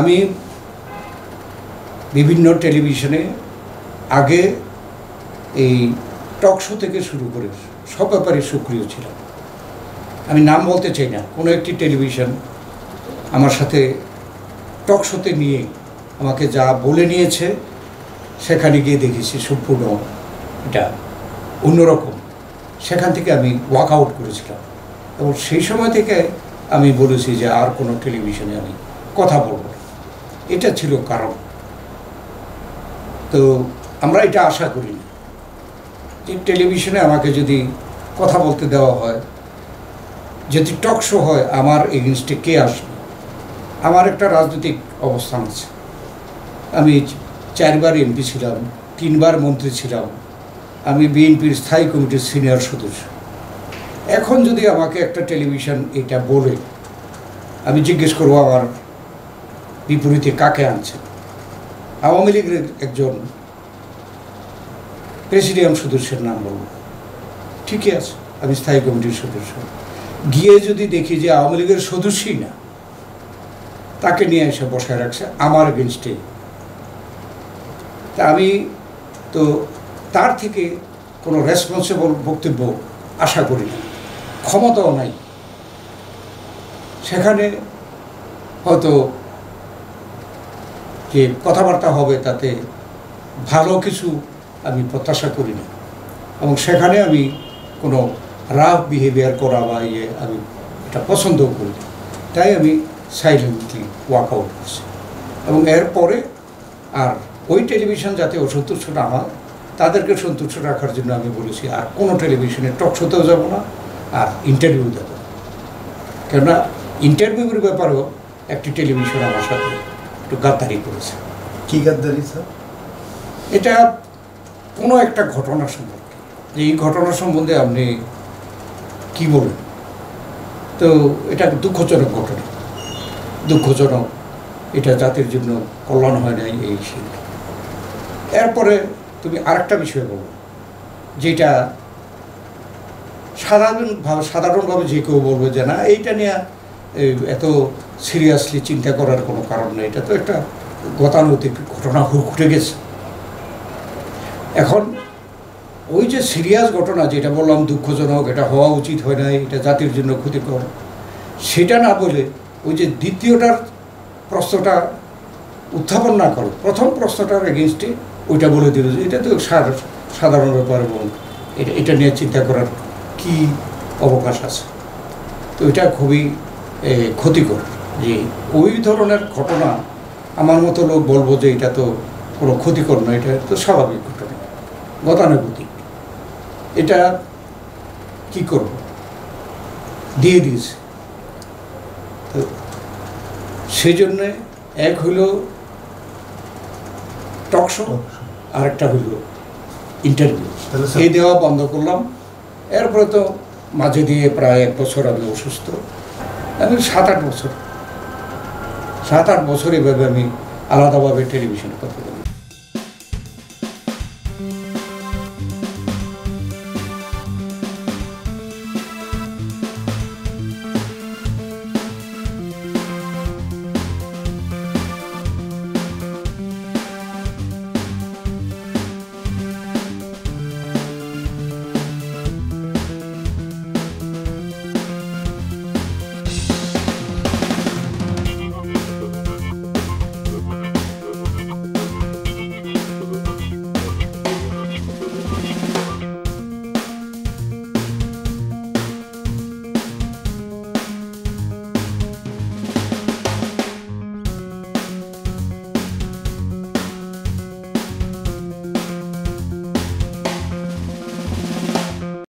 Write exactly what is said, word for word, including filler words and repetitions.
আমি বিভিন্ন টেলিভিশনে আগে এই টক শো থেকে শুরু করে সব ব্যাপারে সক্রিয় ছিলাম। আমি নাম বলতে চাই না, কোনো একটি টেলিভিশন আমার সাথে টক শোতে নিয়ে আমাকে যা বলে নিয়েছে সেখানে গিয়ে দেখেছি সম্পূর্ণ এটা অন্যরকম। সেখান থেকে আমি ওয়াক আউট করেছিলাম এবং সেই সময় থেকে আমি বলেছি যে আর কোনো টেলিভিশনে আমি কথা বলবো, এটা ছিল কারণ। তো আমরা এটা আশা করি না যে টেলিভিশনে আমাকে যদি কথা বলতে দেওয়া হয়, যদি টক শো হয়, আমার এগেনস্টে কে আসবে। আমার একটা রাজনৈতিক অবস্থান আছে, আমি চারবার এমপি ছিলাম, তিনবার মন্ত্রী ছিলাম, আমি বিএনপির স্থায়ী কমিটির সিনিয়র সদস্য। এখন যদি আমাকে একটা টেলিভিশন এটা বলে, আমি জিজ্ঞেস করবো আমার বিপরীতে কাকে আনছেন। আওয়ামী লীগের একজন প্রেসিডিয়াম সদস্যের নাম বলব, ঠিকই আছে, আমি স্থায়ী কমিটির সদস্য। গিয়ে যদি দেখি যে আওয়ামী লীগের সদস্যই না, তাকে নিয়ে এসে বসায় রাখছে আমার এগেনস্টে, তা আমি তো তার থেকে কোনো রেসপন্সিবল বক্তব্য আশা করি না, ক্ষমতাও নাই। সেখানে হয়তো যে কথাবার্তা হবে তাতে ভালো কিছু আমি প্রত্যাশা করি না এবং সেখানে আমি কোনো রাফ বিহেভিয়ার করা বা ইয়ে আমি এটা পছন্দও করি না। তাই আমি সাইলেন্টলি ওয়াক আউট করছি এবং এরপরে আর ওই টেলিভিশন যাতে অসন্তুষ্ট না হয়, তাদেরকে সন্তুষ্ট রাখার জন্য আমি বলেছি আর কোনো টেলিভিশনে টক শোতেও যাব না, আর ইন্টারভিউ দেব না। কেননা ইন্টারভিউর ব্যাপারেও একটি টেলিভিশন আমার সাথে একটু গাদ্দারি করেছে। কী গাদ্দারি স্যার? এটা কোনো একটা ঘটনা সম্পর্কে, যে এই ঘটনা সম্বন্ধে আপনি কি বলেন। তো এটা দুঃখজনক ঘটনা, দুঃখজনক, এটা জাতির জন্য কল্যাণ হয় নাই এই সেই। এরপরে তুমি আরেকটা বিষয় বলো, যেটা সাধারণভাবে সাধারণভাবে যে কেউ বলবে যে না এইটা নিয়ে এত সিরিয়াসলি চিন্তা করার কোনো কারণ নেই, এটা তো একটা গতানুগতিক ঘটনা ঘটে গেছে। এখন ওই যে সিরিয়াস ঘটনা যেটা বললাম দুঃখজনক, এটা হওয়া উচিত হয় না, এটা জাতির জন্য ক্ষতিকর, সেটা না বলে ওই যে দ্বিতীয়টার প্রশ্নটা উত্থাপন না করো, প্রথম প্রশ্নটার এগেনস্টে ওইটা বলে দিল যে এটা তো সাধারণ ব্যাপার এবং এটা এটা নিয়ে চিন্তা করার কী অবকাশ আছে। তো এটা খুবই ক্ষতিকর যে ওই ধরনের ঘটনা আমার মতো লোক বলবো যে এটা তো কোনো ক্ষতিকর নয়, এটা তো স্বাভাবিক ঘটনা, গতানুগতিক, এটা কি করব, দিয়ে দিয়েছে। তো সেই জন্যে এক হইল টক শো, আরেকটা হইল ইন্টারভিউ, এই দেওয়া বন্ধ করলাম। এরপরে তো মাঝে দিয়ে প্রায় এক বছর আমি অসুস্থ, আমি সাত আট বছর সাত আট বছর এভাবে আমি আলাদাভাবে টেলিভিশনে কথা বলি।